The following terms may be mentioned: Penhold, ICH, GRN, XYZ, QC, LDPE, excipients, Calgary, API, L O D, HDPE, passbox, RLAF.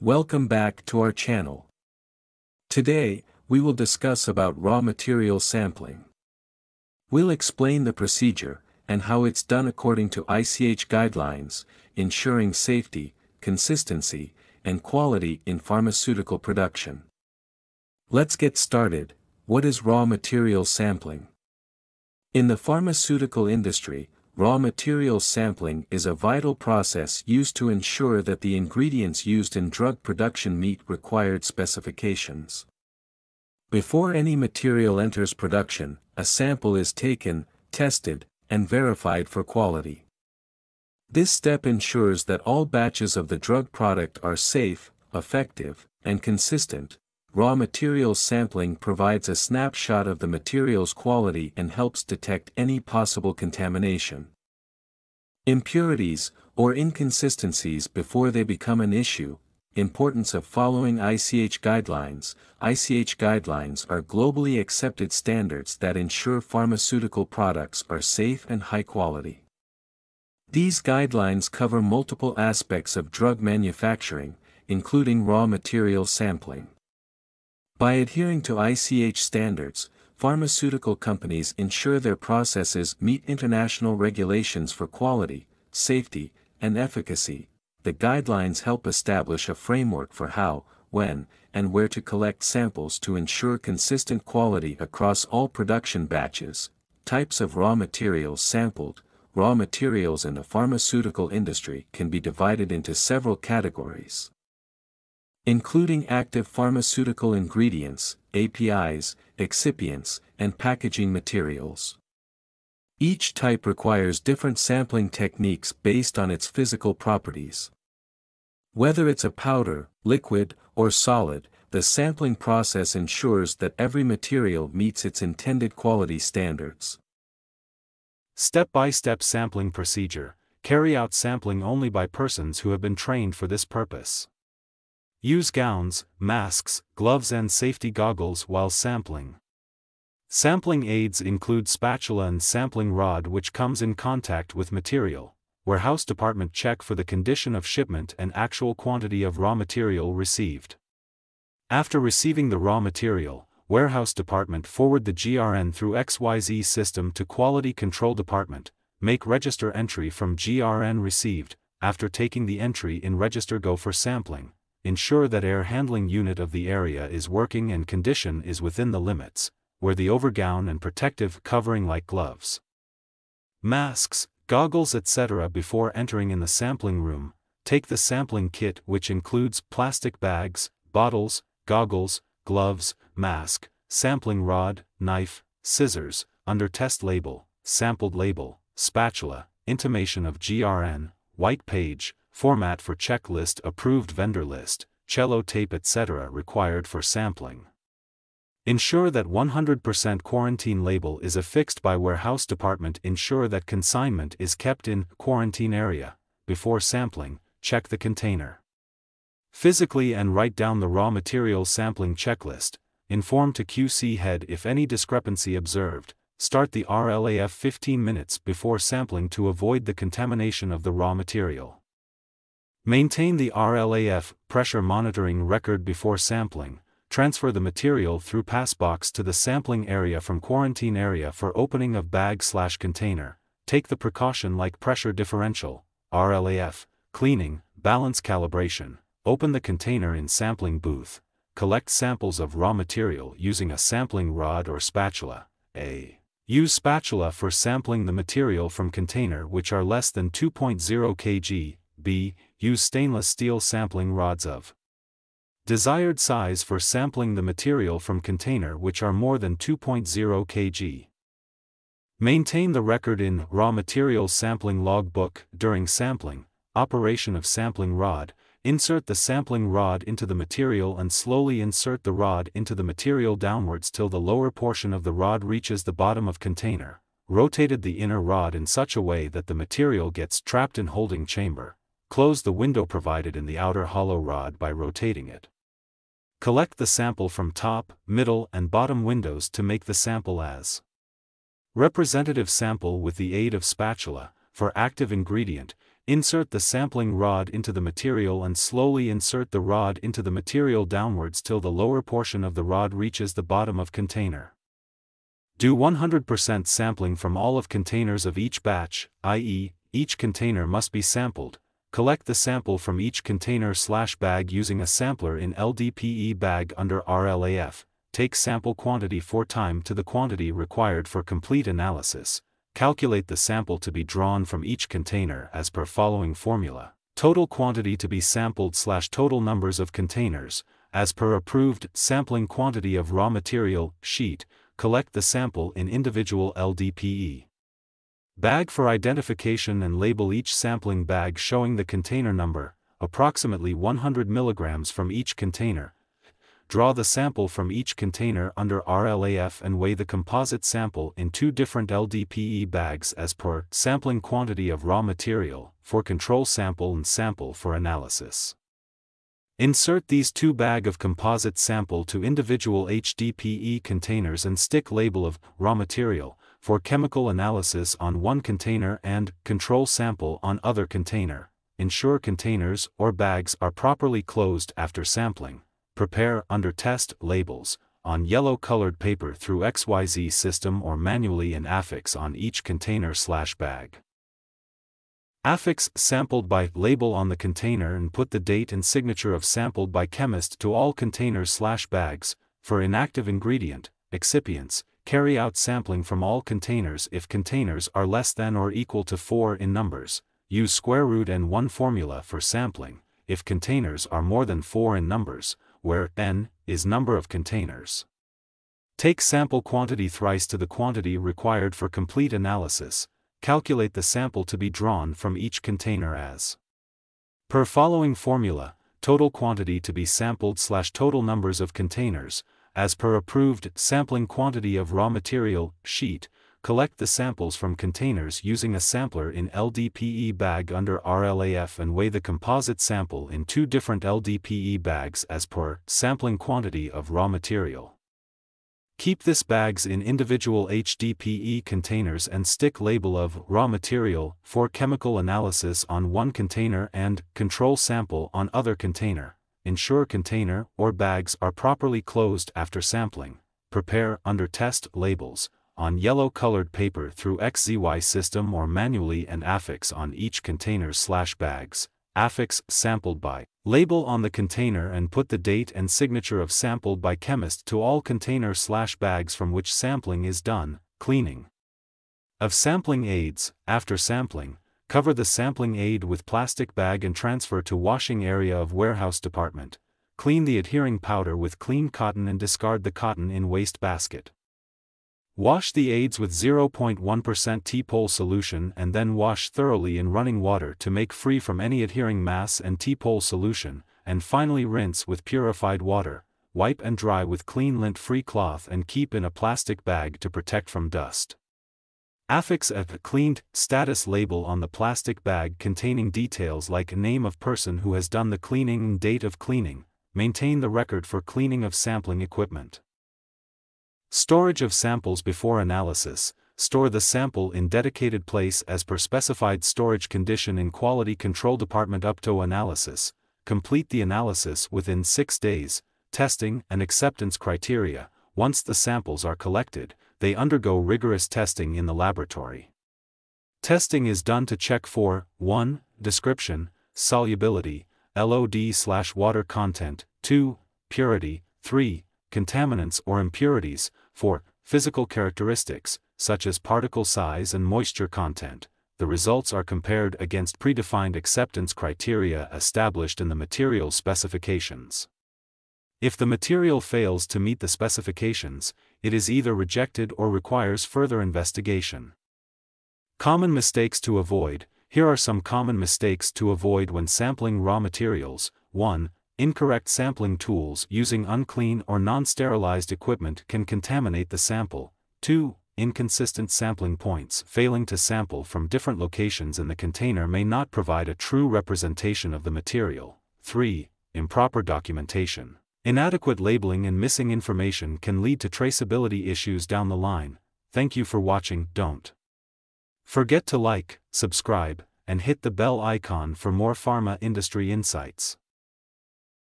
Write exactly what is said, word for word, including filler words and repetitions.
Welcome back to our channel. Today, we will discuss about raw material sampling. We'll explain the procedure, and how it's done according to I C H guidelines, ensuring safety, consistency, and quality in pharmaceutical production. Let's get started. What is raw material sampling? In the pharmaceutical industry, raw material sampling is a vital process used to ensure that the ingredients used in drug production meet required specifications. Before any material enters production, a sample is taken, tested, and verified for quality. This step ensures that all batches of the drug product are safe, effective, and consistent. Raw material sampling provides a snapshot of the material's quality and helps detect any possible contamination, impurities, or inconsistencies before they become an issue. Importance of following I C H guidelines. I C H guidelines are globally accepted standards that ensure pharmaceutical products are safe and high quality. These guidelines cover multiple aspects of drug manufacturing, including raw material sampling. By adhering to I C H standards, pharmaceutical companies ensure their processes meet international regulations for quality, safety, and efficacy. The guidelines help establish a framework for how, when, and where to collect samples to ensure consistent quality across all production batches. Types of raw materials sampled. Raw materials in the pharmaceutical industry can be divided into several categories, including active pharmaceutical ingredients, A P Is, excipients, and packaging materials. Each type requires different sampling techniques based on its physical properties. Whether it's a powder, liquid, or solid, the sampling process ensures that every material meets its intended quality standards. Step-by-step sampling procedure. Carry out sampling only by persons who have been trained for this purpose. Use gowns, masks, gloves and safety goggles while sampling. Sampling aids include spatula and sampling rod which comes in contact with material. Warehouse department check for the condition of shipment and actual quantity of raw material received. After receiving the raw material, warehouse department forward the G R N through X Y Z system to quality control department. Make register entry from G R N received. After taking the entry in register, go for sampling. Ensure that air handling unit of the area is working and condition is within the limits. Wear the overgown and protective covering like gloves, masks, goggles et cetera before entering in the sampling room. Take the sampling kit which includes plastic bags, bottles, goggles, gloves, mask, sampling rod, knife, scissors, under test label, sampled label, spatula, intimation of G R N, white page, format for checklist, approved vendor list, cello tape et cetera required for sampling. Ensure that one hundred percent quarantine label is affixed by warehouse department. Ensure that consignment is kept in quarantine area. Before sampling, check the container physically and write down the raw material sampling checklist. Inform to Q C head if any discrepancy observed. Start the R L A F fifteen minutes before sampling to avoid the contamination of the raw material. Maintain the R L A F pressure monitoring record before sampling. Transfer the material through passbox to the sampling area from quarantine area for opening of bag slash container. Take the precaution like pressure differential, R L A F, cleaning, balance calibration. Open the container in sampling booth. Collect samples of raw material using a sampling rod or spatula. A. Use spatula for sampling the material from container which are less than two point zero kilograms. B. Use stainless steel sampling rods of desired size for sampling the material from container which are more than two point zero kilograms. Maintain the record in raw material sampling log book. During sampling, operation of sampling rod, insert the sampling rod into the material and slowly insert the rod into the material downwards till the lower portion of the rod reaches the bottom of container. Rotated the inner rod in such a way that the material gets trapped in holding chamber. Close the window provided in the outer hollow rod by rotating it. Collect the sample from top, middle and bottom windows to make the sample as representative sample with the aid of spatula. For active ingredient, Insert the sampling rod into the material and slowly insert the rod into the material downwards till the lower portion of the rod reaches the bottom of container. Do one hundred percent sampling from all of containers of each batch, that is, each container must be sampled. Collect the sample from each container slash bag using a sampler in L D P E bag under R L A F. Take sample quantity four times to the quantity required for complete analysis. Calculate the sample to be drawn from each container as per following formula. Total quantity to be sampled slash total numbers of containers, as per approved sampling quantity of raw material, sheet. Collect the sample in individual L D P E bag for identification and label each sampling bag showing the container number, approximately one hundred milligrams from each container. Draw the sample from each container under R L A F and weigh the composite sample in two different L D P E bags as per sampling quantity of raw material for control sample and sample for analysis. Insert these two bags of composite sample to individual H D P E containers and stick label of raw material for chemical analysis on one container and control sample on other container. Ensure containers or bags are properly closed after sampling. Prepare under test labels on yellow-colored paper through X Y Z system or manually and affix on each container slash bag. Affix sampled by label on the container and put the date and signature of sampled by chemist to all containers slash bags. For inactive ingredient, excipients, carry out sampling from all containers if containers are less than or equal to four in numbers. Use square root N one formula for sampling if containers are more than four in numbers, where N is number of containers. Take sample quantity thrice to the quantity required for complete analysis. Calculate the sample to be drawn from each container as per following formula, total quantity to be sampled slash total numbers of containers, as per approved sampling quantity of raw material, sheet. Collect the samples from containers using a sampler in L D P E bag under R L A F and weigh the composite sample in two different L D P E bags as per sampling quantity of raw material. Keep this bags in individual H D P E containers and stick label of raw material for chemical analysis on one container and control sample on other container. Ensure container or bags are properly closed after sampling. Prepare under test labels on yellow-colored paper through X Z Y system or manually and affix on each container slash bags. Affix sampled by label on the container and put the date and signature of sampled by chemist to all container slash bags from which sampling is done. Cleaning of sampling aids. After sampling, cover the sampling aid with plastic bag and transfer to washing area of warehouse department. Clean the adhering powder with clean cotton and discard the cotton in waste basket. Wash the aids with zero point one percent T-pole solution and then wash thoroughly in running water to make free from any adhering mass and T-pole solution, and finally rinse with purified water. Wipe and dry with clean lint-free cloth and keep in a plastic bag to protect from dust. Affix a cleaned status label on the plastic bag containing details like name of person who has done the cleaning and date of cleaning. Maintain the record for cleaning of sampling equipment. Storage of samples before analysis. Store the sample in dedicated place as per specified storage condition in quality control department up to analysis. Complete the analysis within six days. Testing and acceptance criteria. Once the samples are collected, they undergo rigorous testing in the laboratory. Testing is done to check for one Description, solubility, L O D slash water content, two Purity, three Contaminants or impurities, four Physical characteristics, such as particle size and moisture content. The results are compared against predefined acceptance criteria established in the material specifications. If the material fails to meet the specifications, it is either rejected or requires further investigation. Common mistakes to avoid. Here are some common mistakes to avoid when sampling raw materials. one Incorrect sampling tools using unclean or non-sterilized equipment can contaminate the sample. two Inconsistent sampling points. Failing to sample from different locations in the container may not provide a true representation of the material. three Improper documentation. Inadequate labeling and missing information can lead to traceability issues down the line. Thank you for watching. Don't forget to like, subscribe, and hit the bell icon for more pharma industry insights.